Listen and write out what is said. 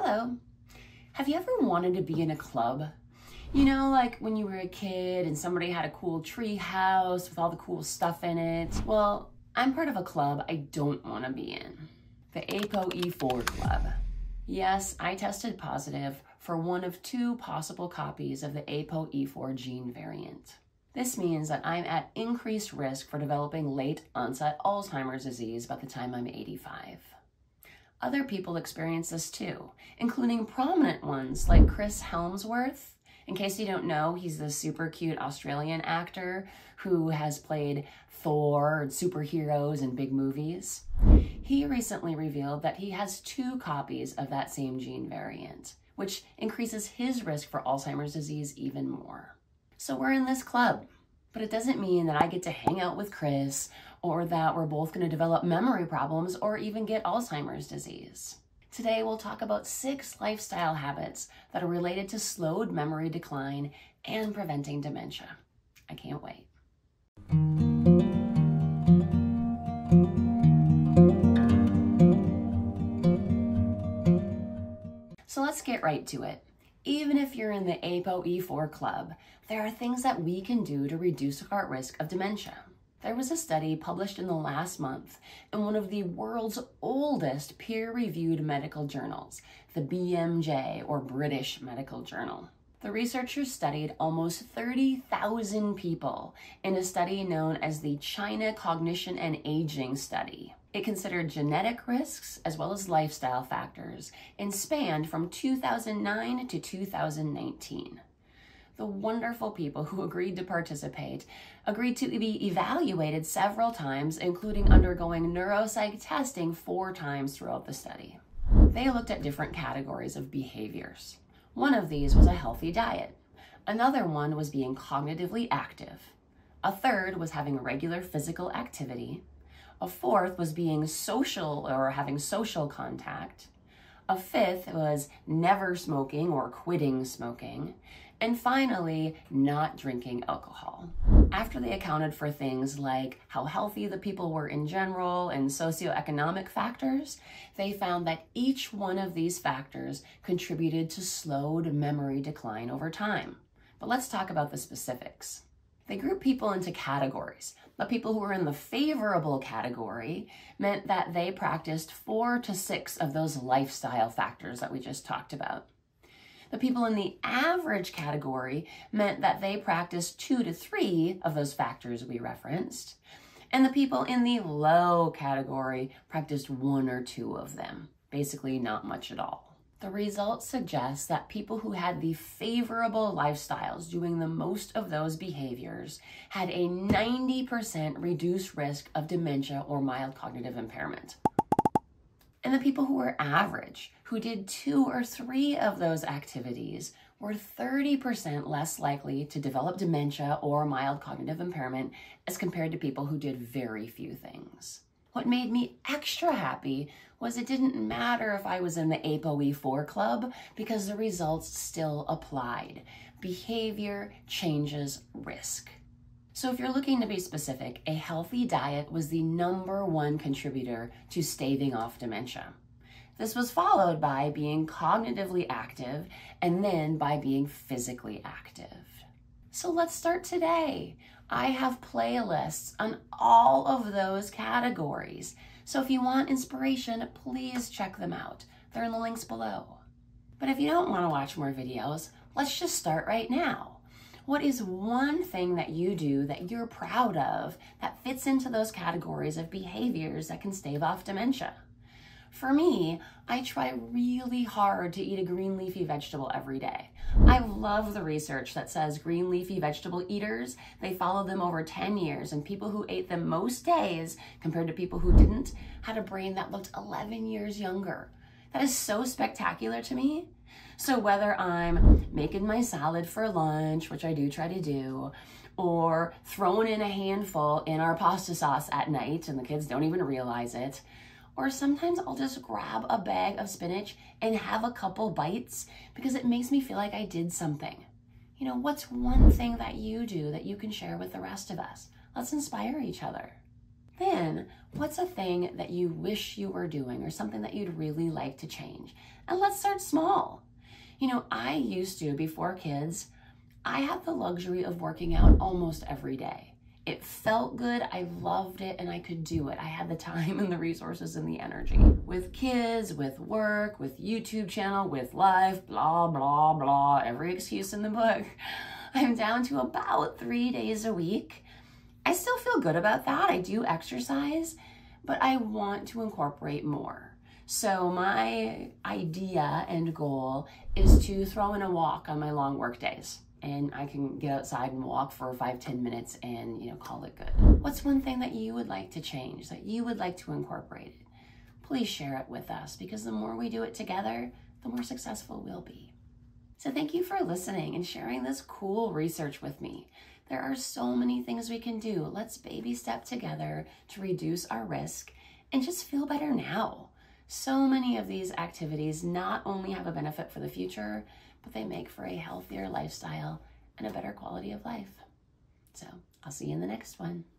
Hello. Have you ever wanted to be in a club? You know, like when you were a kid and somebody had a cool tree house with all the cool stuff in it. Well, I'm part of a club I don't want to be in. The ApoE4 club. Yes, I tested positive for one of two possible copies of the ApoE4 gene variant. This means that I'm at increased risk for developing late onset Alzheimer's disease by the time I'm 85. Other people experience this too, including prominent ones like Chris Hemsworth. In case you don't know, he's the super cute Australian actor who has played Thor and superheroes in big movies. He recently revealed that he has two copies of that same gene variant, which increases his risk for Alzheimer's disease even more. So we're in this club, but it doesn't mean that I get to hang out with Chris or that we're both going to develop memory problems or even get Alzheimer's disease. Today, we'll talk about 6 lifestyle habits that are related to slowed memory decline and preventing dementia. I can't wait. So let's get right to it. Even if you're in the ApoE4 club, there are things that we can do to reduce our risk of dementia. There was a study published in the last month in one of the world's oldest peer-reviewed medical journals, the BMJ, or British Medical Journal. The researchers studied almost 30,000 people in a study known as the China Cognition and Aging Study. It considered genetic risks as well as lifestyle factors and spanned from 2009 to 2019. The wonderful people who agreed to participate agreed to be evaluated several times, including undergoing neuropsych testing 4 times throughout the study. They looked at different categories of behaviors. One of these was a healthy diet. Another one was being cognitively active. A third was having regular physical activity. A fourth was being social or having social contact. A fifth was never smoking or quitting smoking. And finally, not drinking alcohol. After they accounted for things like how healthy the people were in general and socioeconomic factors, they found that each one of these factors contributed to slowed memory decline over time. But let's talk about the specifics. They grouped people into categories. The people who were in the favorable category meant that they practiced 4 to 6 of those lifestyle factors that we just talked about. The people in the average category meant that they practiced 2 to 3 of those factors we referenced. And the people in the low category practiced 1 or 2 of them, basically not much at all. The results suggest that people who had the favorable lifestyles doing the most of those behaviors had a 90% reduced risk of dementia or mild cognitive impairment. And the people who were average, who did 2 or 3 of those activities, were 30% less likely to develop dementia or mild cognitive impairment as compared to people who did very few things. What made me extra happy was it didn't matter if I was in the ApoE4 club because the results still applied. Behavior changes risk. So if you're looking to be specific, a healthy diet was the #1 contributor to staving off dementia. This was followed by being cognitively active and then by being physically active. So let's start today. I have playlists on all of those categories. So if you want inspiration, please check them out. They're in the links below. But if you don't want to watch more videos, let's just start right now. What is one thing that you do that you're proud of that fits into those categories of behaviors that can stave off dementia? For me, I try really hard to eat a green leafy vegetable every day. I love the research that says green leafy vegetable eaters, they followed them over 10 years, and people who ate them most days compared to people who didn't had a brain that looked 11 years younger. That is so spectacular to me. So whether I'm making my salad for lunch, which I do try to do, or throwing in a handful in our pasta sauce at night and the kids don't even realize it, or sometimes I'll just grab a bag of spinach and have a couple bites because it makes me feel like I did something. You know, what's one thing that you do that you can share with the rest of us? Let's inspire each other. Then, what's a thing that you wish you were doing or something that you'd really like to change? And let's start small. You know, I used to, before kids, I had the luxury of working out almost every day. It felt good, I loved it, and I could do it. I had the time and the resources and the energy. With kids, with work, with YouTube channel, with life, blah, blah, blah, every excuse in the book. I'm down to about 3 days a week. I still feel good about that. I do exercise, but I want to incorporate more. So my idea and goal is to throw in a walk on my long work days. And I can get outside and walk for 5–10 minutes and, you know, call it good. What's one thing that you would like to change, that you would like to incorporate? Please share it with us, because the more we do it together, the more successful we'll be. So thank you for listening and sharing this cool research with me. There are so many things we can do. Let's baby step together to reduce our risk and just feel better now. So many of these activities not only have a benefit for the future, but they make for a healthier lifestyle and a better quality of life. So I'll see you in the next one.